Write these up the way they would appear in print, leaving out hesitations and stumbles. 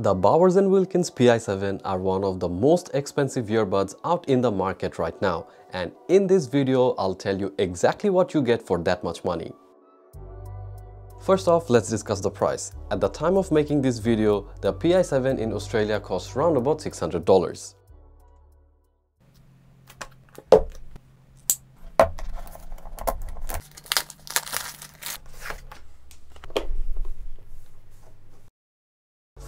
The Bowers & Wilkins PI7 are one of the most expensive earbuds out in the market right now, and in this video I'll tell you exactly what you get for that much money. First off, let's discuss the price. At the time of making this video, the PI7 in Australia costs around about $600.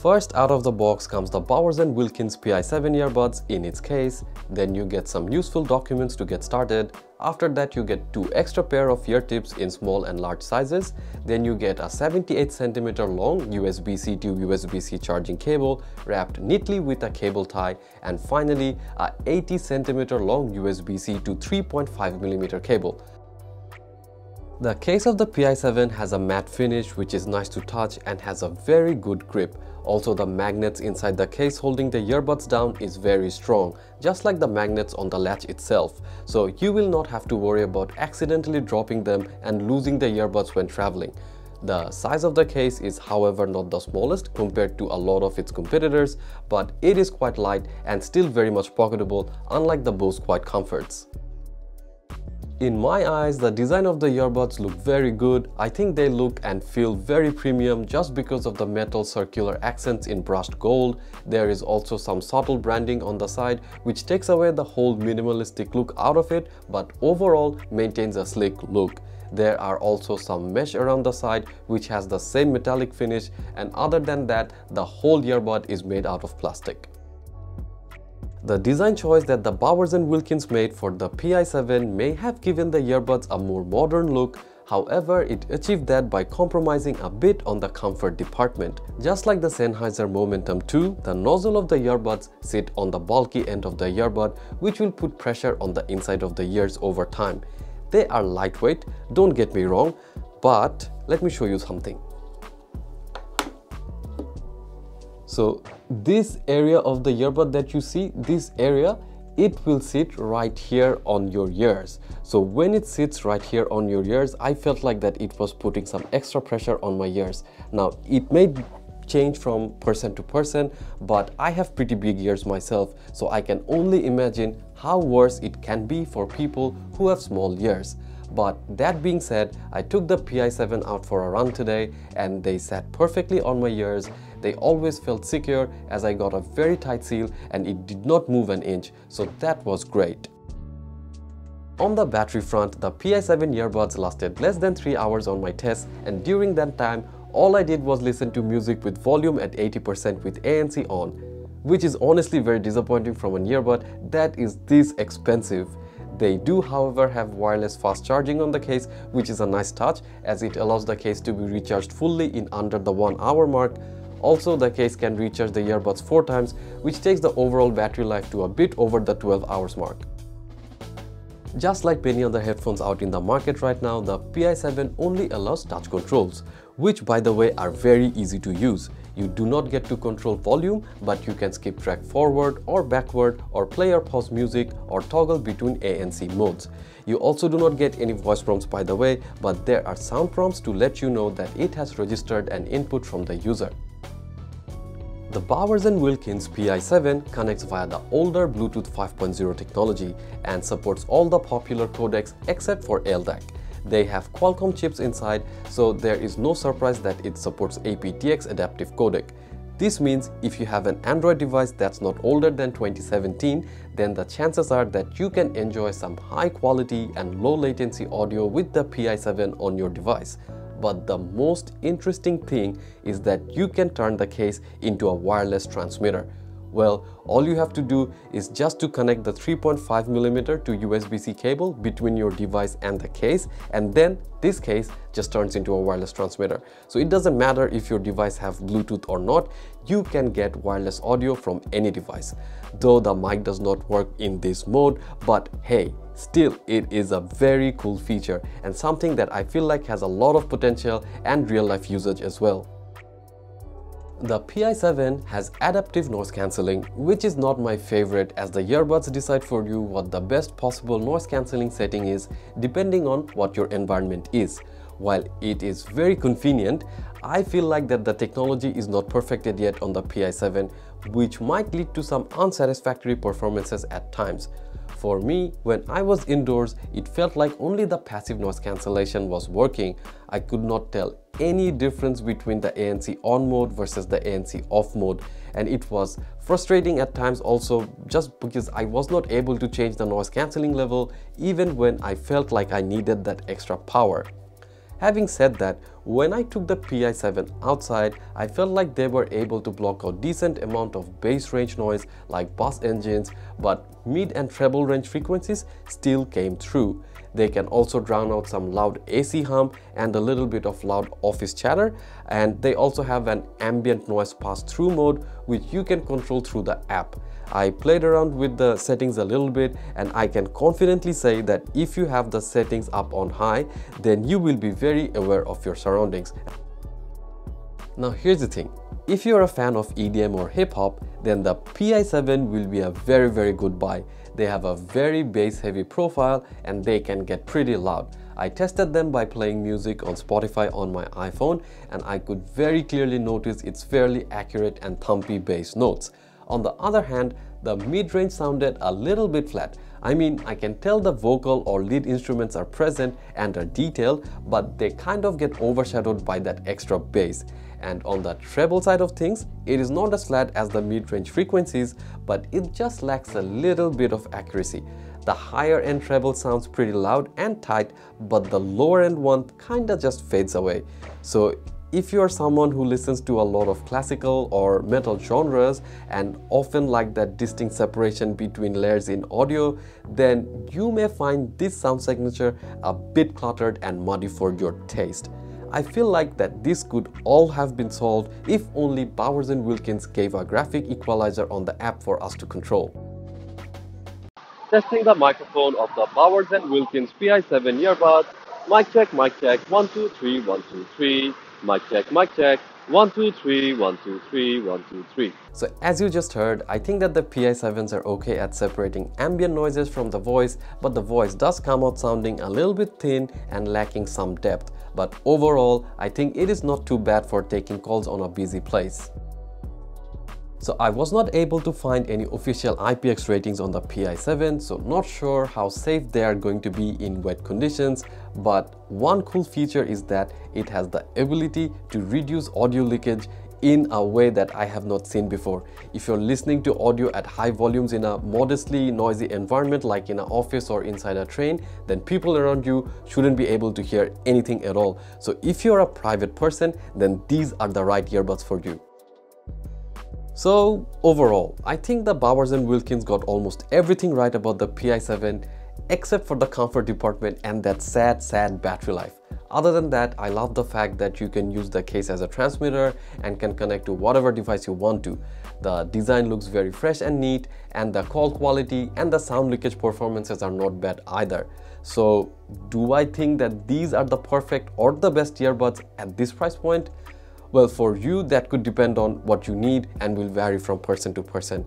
First out of the box comes the Bowers & Wilkins PI7 earbuds in its case, then you get some useful documents to get started, after that you get two extra pair of ear tips in small and large sizes, then you get a 78 cm long USB-C to USB-C charging cable wrapped neatly with a cable tie, and finally a 80 cm long USB-C to 3.5 mm cable. The case of the PI7 has a matte finish which is nice to touch and has a very good grip. Also, the magnets inside the case holding the earbuds down is very strong, just like the magnets on the latch itself, so you will not have to worry about accidentally dropping them and losing the earbuds when traveling. The size of the case is however not the smallest compared to a lot of its competitors, but it is quite light and still very much pocketable, unlike the Bose QuietComforts. In my eyes, the design of the earbuds look very good. I think they look and feel very premium just because of the metal circular accents in brushed gold. There is also some subtle branding on the side which takes away the whole minimalistic look out of it, but overall maintains a sleek look. There are also some mesh around the side which has the same metallic finish, and other than that, the whole earbud is made out of plastic. The design choice that the Bowers & Wilkins made for the PI7 may have given the earbuds a more modern look, however it achieved that by compromising a bit on the comfort department. Just like the Sennheiser Momentum 2, the nozzle of the earbuds sit on the bulky end of the earbud, which will put pressure on the inside of the ears over time. They are lightweight, don't get me wrong, but let me show you something. So this area of the earbud that you see, this area, it will sit right here on your ears. So when it sits right here on your ears, I felt like that it was putting some extra pressure on my ears. Now it may change from person to person, but I have pretty big ears myself, so I can only imagine how worse it can be for people who have small ears. But that being said, I took the PI7 out for a run today and they sat perfectly on my ears. They always felt secure as I got a very tight seal and it did not move an inch, so that was great. On the battery front, the PI7 earbuds lasted less than 3 hours on my test, and during that time, all I did was listen to music with volume at 80% with ANC on, which is honestly very disappointing from an earbud that is this expensive. They do however have wireless fast charging on the case, which is a nice touch as it allows the case to be recharged fully in under the 1 hour mark. Also, the case can recharge the earbuds 4 times, which takes the overall battery life to a bit over the 12 hours mark. Just like many other headphones out in the market right now, the PI7 only allows touch controls, which by the way are very easy to use. You do not get to control volume, but you can skip track forward or backward, or play or pause music, or toggle between ANC modes. You also do not get any voice prompts by the way, but there are sound prompts to let you know that it has registered an input from the user. The Bowers & Wilkins PI7 connects via the older Bluetooth 5.0 technology and supports all the popular codecs except for LDAC. They have Qualcomm chips inside, so there is no surprise that it supports aptX adaptive codec. This means if you have an Android device that's not older than 2017, then the chances are that you can enjoy some high quality and low latency audio with the PI7 on your device. But the most interesting thing is that you can turn the case into a wireless transmitter. Well, all you have to do is just to connect the 3.5 mm to USB-C cable between your device and the case, and then this case just turns into a wireless transmitter. So it doesn't matter if your device have Bluetooth or not, you can get wireless audio from any device. Though the mic does not work in this mode, but hey, still it is a very cool feature and something that I feel like has a lot of potential and real-life usage as well. The PI7 has adaptive noise cancelling, which is not my favorite, as the earbuds decide for you what the best possible noise cancelling setting is depending on what your environment is. While it is very convenient, I feel like that the technology is not perfected yet on the PI7, which might lead to some unsatisfactory performances at times. For me, when I was indoors, it felt like only the passive noise cancellation was working. I could not tell any difference between the ANC on mode versus the ANC off mode, and it was frustrating at times also, just because I was not able to change the noise cancelling level even when I felt like I needed that extra power. Having said that, when I took the PI7 outside, I felt like they were able to block out decent amount of bass range noise like bus engines, but mid and treble range frequencies still came through. They can also drown out some loud AC hum and a little bit of loud office chatter, and they also have an ambient noise pass-through mode which you can control through the app. I played around with the settings a little bit, and I can confidently say that if you have the settings up on high, then you will be very aware of your surroundings. Now here's the thing, if you're a fan of EDM or hip-hop, then the PI7 will be a very good buy. They have a very bass-heavy profile and they can get pretty loud. I tested them by playing music on Spotify on my iPhone, and I could very clearly notice its fairly accurate and thumpy bass notes. On the other hand, the mid-range sounded a little bit flat. I mean, I can tell the vocal or lead instruments are present and are detailed, but they kind of get overshadowed by that extra bass. And on the treble side of things, it is not as flat as the mid-range frequencies, but it just lacks a little bit of accuracy. The higher end treble sounds pretty loud and tight, but the lower end one kinda just fades away. So if you are someone who listens to a lot of classical or metal genres and often like that distinct separation between layers in audio, then you may find this sound signature a bit cluttered and muddy for your taste. I feel like that this could all have been solved if only Bowers & Wilkins gave a graphic equalizer on the app for us to control. Testing the microphone of the Bowers & Wilkins PI7 earbuds. Mic check, 1, 2, 3, 1, 2, 3. Mic check, 1, 2, 3, 1, 2, 3, 1, 2, 3. So as you just heard, I think that the PI7s are okay at separating ambient noises from the voice, but the voice does come out sounding a little bit thin and lacking some depth. But overall, I think it is not too bad for taking calls on a busy place. So I was not able to find any official IPX ratings on the PI7, so not sure how safe they are going to be in wet conditions, but one cool feature is that it has the ability to reduce audio leakage in a way that I have not seen before. If you're listening to audio at high volumes in a modestly noisy environment like in an office or inside a train, then people around you shouldn't be able to hear anything at all. So if you're a private person, then these are the right earbuds for you. So overall, I think the Bowers & Wilkins got almost everything right about the PI7 except for the comfort department and that sad battery life. Other than that, I love the fact that you can use the case as a transmitter and can connect to whatever device you want to. The design looks very fresh and neat, and the call quality and the sound leakage performances are not bad either. So do I think that these are the perfect or the best earbuds at this price point? Well, for you, that could depend on what you need and will vary from person to person.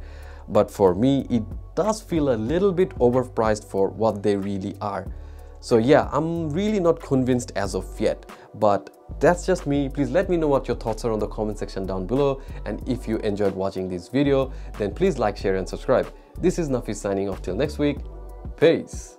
But for me, it does feel a little bit overpriced for what they really are. So yeah, I'm really not convinced as of yet, but that's just me. Please let me know what your thoughts are on the comment section down below. And if you enjoyed watching this video, then please like, share, and subscribe. This is Nafi signing off till next week. Peace.